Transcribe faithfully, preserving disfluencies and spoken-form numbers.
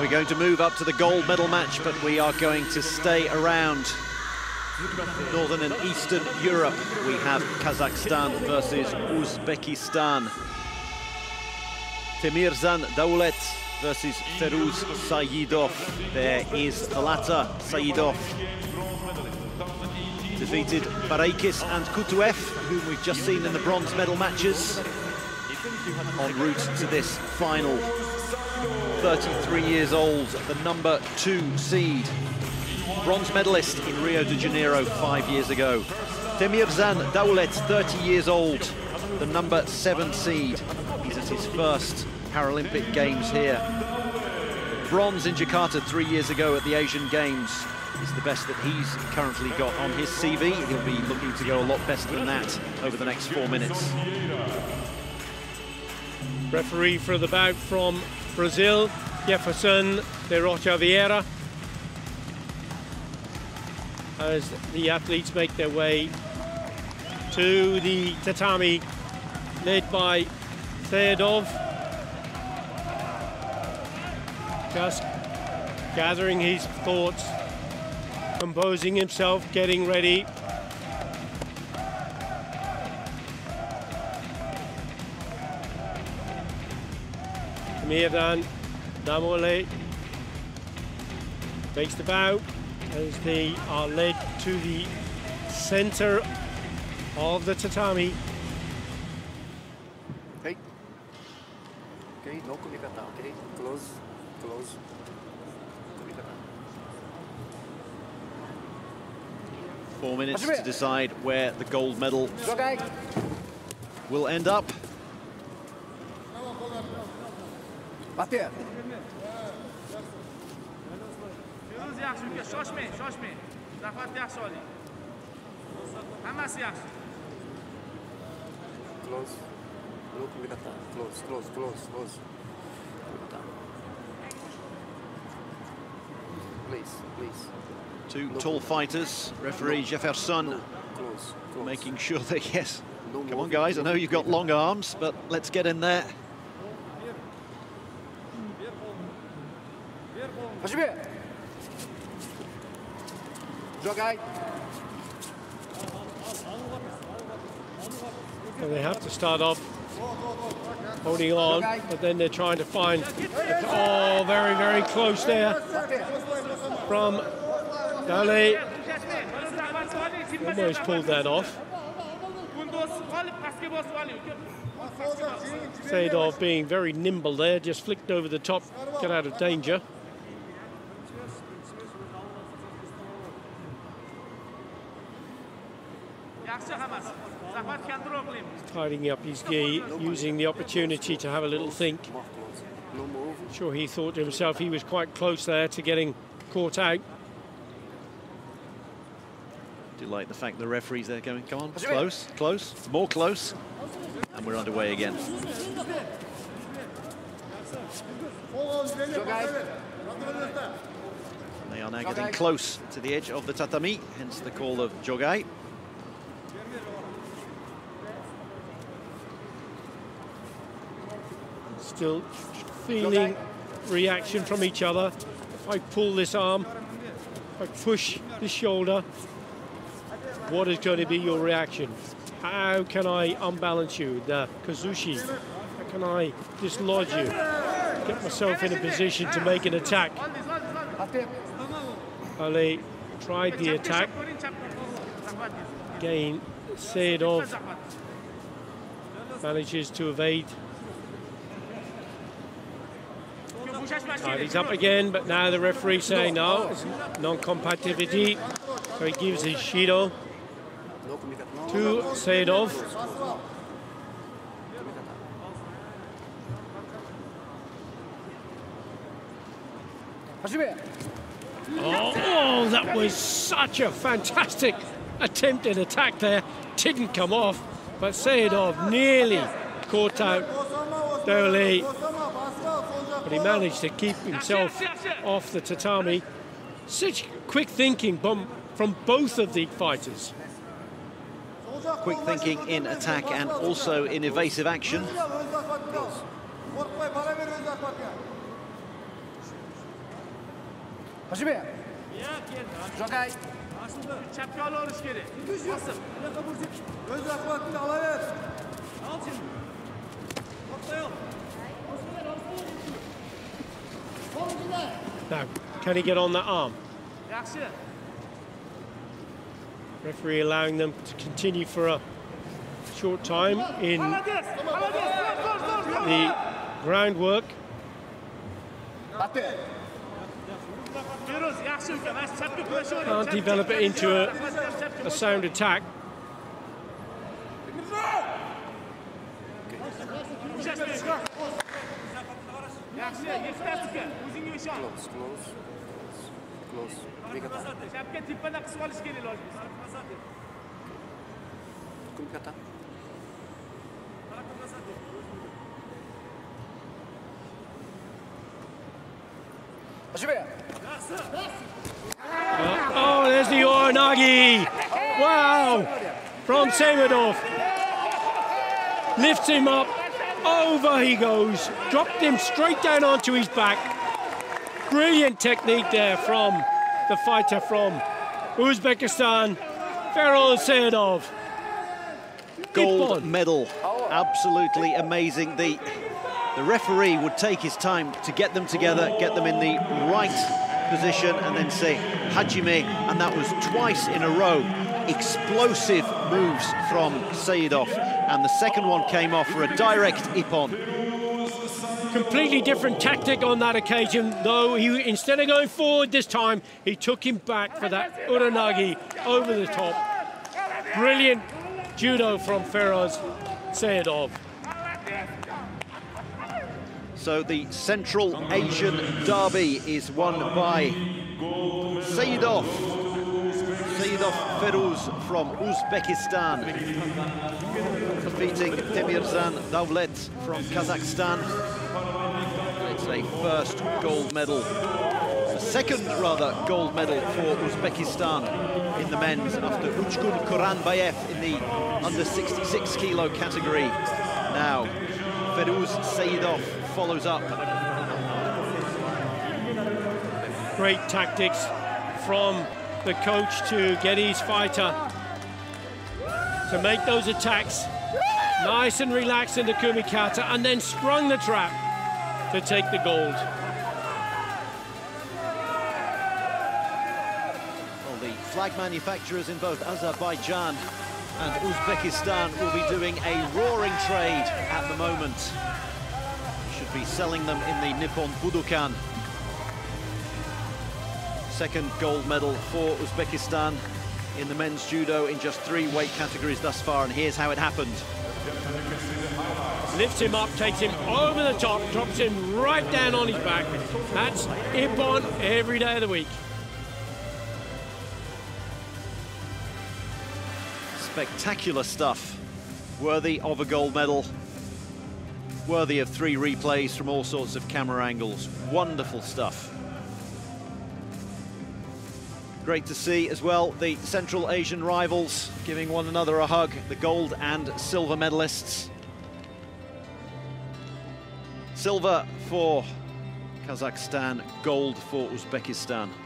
We're going to move up to the gold medal match, but we are going to stay around Northern and Eastern Europe. We have Kazakhstan versus Uzbekistan. Temirzhan Daulet versus Feruz Sayidov. There is the latter, Sayidov. Defeated Bareikis and Kutuev, whom we've just seen in the bronze medal matches. En route to this final. thirty-three years old, the number two seed. Bronze medalist in Rio de Janeiro five years ago. Temirzhan Daulet, thirty years old, the number seven seed. He's at his first Paralympic Games here. Bronze in Jakarta three years ago at the Asian Games is the best that he's currently got on his C V. He'll be looking to go a lot better than that over the next four minutes. Referee for the bout from Brazil, Jefferson de Rocha Vieira, as the athletes make their way to the tatami, led by Sayidov. Just gathering his thoughts, composing himself, getting ready. Temirzhan Daulet makes the bow as they are led to the center of the tatami. Hey. Okay, no kubikata, okay? Close, close. Kubikata. Four minutes to decide where the gold medal Jogai. will end up. Bater. Close. Look, close, close, close, close. Please, please. Two no. tall fighters. Referee no. Jefferson no. Close. Close. making sure that, yes. No Come on, guys. I know you've got long arms, but let's get in there. And they have to start off holding on, but then they're trying to find. Oh, very, very close there from Daulet. Almost pulled that off. Sayidov being very nimble there, just flicked over the top, got out of danger. Tidying up his gi, using the opportunity to have a little think. I'm sure he thought to himself he was quite close there to getting caught out. Do like the fact the referees there going, come on, close, close, more close. And we're underway again. And they are now getting close to the edge of the tatami, hence the call of Jogai. Still feeling reaction from each other. If I pull this arm, if I push the shoulder, what is going to be your reaction? How can I unbalance you, the Kazushi? How can I dislodge you? Get myself in a position to make an attack. Ali tried the attack. Again, Sayidov manages to evade. Uh, he's up again, but now the referee saying no, it's non-compatibility. So he gives his Shido to Sayidov. Oh, oh, that was such a fantastic attempt at attack there. Didn't come off, but Sayidov nearly caught out Daulet. But he managed to keep himself off the tatami. Such quick thinking from, from both of the fighters. Quick thinking in attack and also in evasive action. Jogai. Now, can he get on that arm? Referee allowing them to continue for a short time in the groundwork. Can't develop it into a, a sound attack. Close, close, close. Kumikata. Oh, there's the Uranagi. Wow! From Sayidov. Lifts him up. Over he goes. Dropped him straight down onto his back. Brilliant technique there from the fighter from Uzbekistan, Feruz Sayidov. Gold Ippon. Medal, absolutely amazing. The, the referee would take his time to get them together, get them in the right position, and then say Hajime, and that was twice in a row. Explosive moves from Sayidov, and the second one came off for a direct Ippon. Completely different tactic on that occasion, though. He, instead of going forward this time, he took him back for that Uranagi over the top. Brilliant judo from Feruz Sayidov. So the Central Asian derby is won by Sayidov. Sayidov Feruz from Uzbekistan, defeating Temirzhan Daulet from Kazakhstan. A first gold medal, a second rather gold medal for Uzbekistan in the men's after Uchkun Koranbayev in the under sixty-six kilo category. Now Feruz Sayidov follows up. Great tactics from the coach to get his fighter to make those attacks nice and relaxed in the Kumikata, and then sprung the trap to take the gold. Well, the flag manufacturers in both Azerbaijan and Uzbekistan will be doing a roaring trade at the moment. Should be selling them in the Nippon Budokan. Second gold medal for Uzbekistan in the men's judo in just three weight categories thus far, and here's how it happened. Lifts him up, takes him over the top, drops him right down on his back. That's Ippon every day of the week. Spectacular stuff. Worthy of a gold medal. Worthy of three replays from all sorts of camera angles. Wonderful stuff. Great to see as well the Central Asian rivals giving one another a hug, the gold and silver medalists. Silver for Kazakhstan, gold for Uzbekistan.